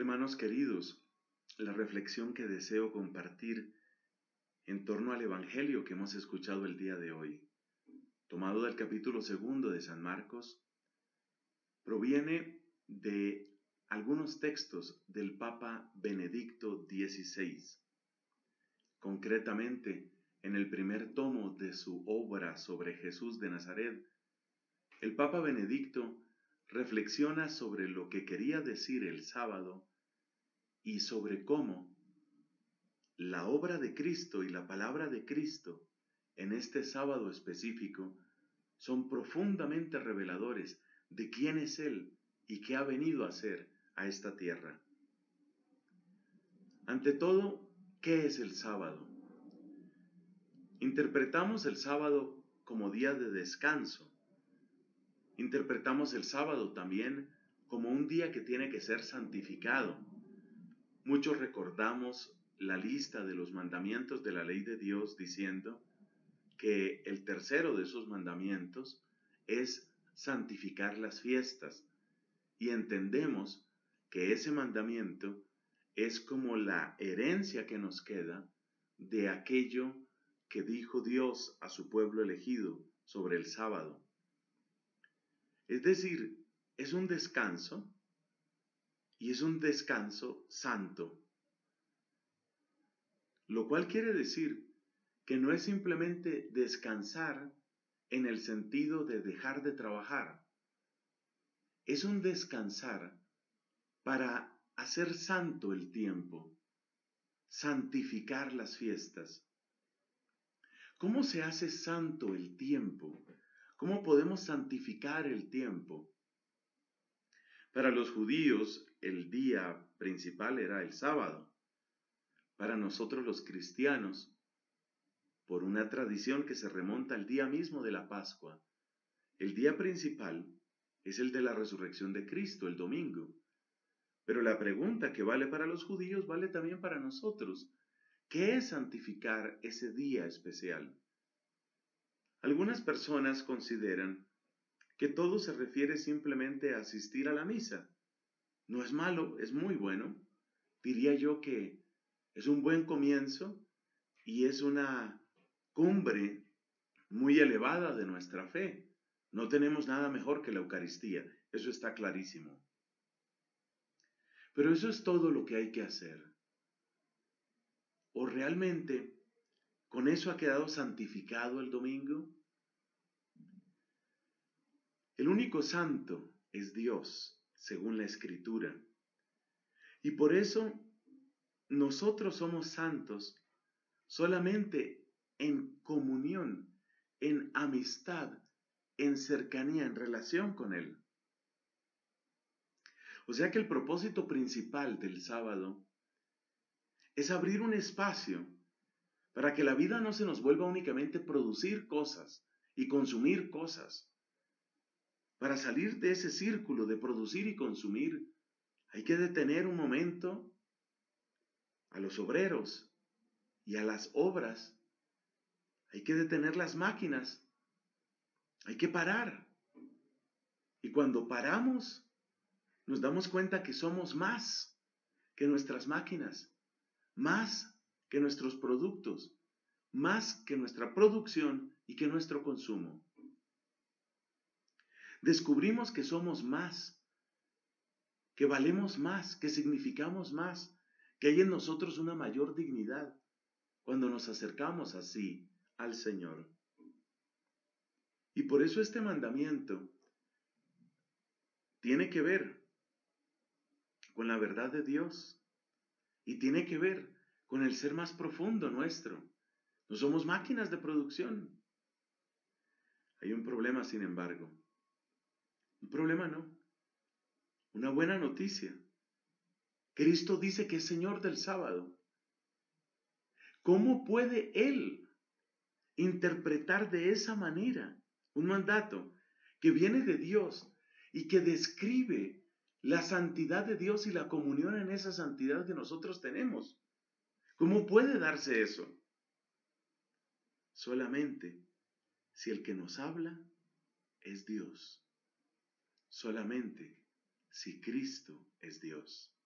Hermanos queridos, la reflexión que deseo compartir en torno al Evangelio que hemos escuchado el día de hoy, tomado del capítulo 2 de San Marcos, proviene de algunos textos del Papa Benedicto XVI. Concretamente, en el primer tomo de su obra sobre Jesús de Nazaret, el Papa Benedicto reflexiona sobre lo que quería decir el sábado y sobre cómo la obra de Cristo y la palabra de Cristo en este sábado específico son profundamente reveladores de quién es Él y qué ha venido a hacer a esta tierra. Ante todo, ¿qué es el sábado? Interpretamos el sábado como día de descanso. Interpretamos el sábado también como un día que tiene que ser santificado. Muchos recordamos la lista de los mandamientos de la ley de Dios diciendo que el tercero de esos mandamientos es santificar las fiestas, y entendemos que ese mandamiento es como la herencia que nos queda de aquello que dijo Dios a su pueblo elegido sobre el sábado. Es decir, es un descanso, y es un descanso santo, lo cual quiere decir que no es simplemente descansar en el sentido de dejar de trabajar. Es un descansar para hacer santo el tiempo, santificar las fiestas. ¿Cómo se hace santo el tiempo? ¿Cómo podemos santificar el tiempo? Para los judíos, el día principal era el sábado. Para nosotros los cristianos, por una tradición que se remonta al día mismo de la Pascua, el día principal es el de la resurrección de Cristo, el domingo. Pero la pregunta que vale para los judíos vale también para nosotros. ¿Qué es santificar ese día especial? Algunas personas consideran que todo se refiere simplemente a asistir a la misa. No es malo, es muy bueno. Diría yo que es un buen comienzo y es una cumbre muy elevada de nuestra fe. No tenemos nada mejor que la Eucaristía, eso está clarísimo. Pero eso es todo lo que hay que hacer. ¿O realmente con eso ha quedado santificado el domingo? El único santo es Dios, según la Escritura. Y por eso nosotros somos santos solamente en comunión, en amistad, en cercanía, en relación con Él. O sea que el propósito principal del sábado es abrir un espacio para que la vida no se nos vuelva únicamente producir cosas y consumir cosas. Para salir de ese círculo de producir y consumir, hay que detener un momento a los obreros y a las obras. Hay que detener las máquinas. Hay que parar. Y cuando paramos, nos damos cuenta que somos más que nuestras máquinas, más que nuestros productos, más que nuestra producción y que nuestro consumo. Descubrimos que somos más, que valemos más, que significamos más, que hay en nosotros una mayor dignidad cuando nos acercamos así al Señor. Y por eso este mandamiento tiene que ver con la verdad de Dios. Y tiene que ver con el ser más profundo nuestro. No somos máquinas de producción. Hay un problema, sin embargo. Un problema no. Una buena noticia. Cristo dice que es Señor del sábado. ¿Cómo puede Él interpretar de esa manera un mandato que viene de Dios y que describe la santidad de Dios y la comunión en esa santidad que nosotros tenemos? ¿Cómo puede darse eso? Solamente si el que nos habla es Dios. Solamente si Cristo es Dios.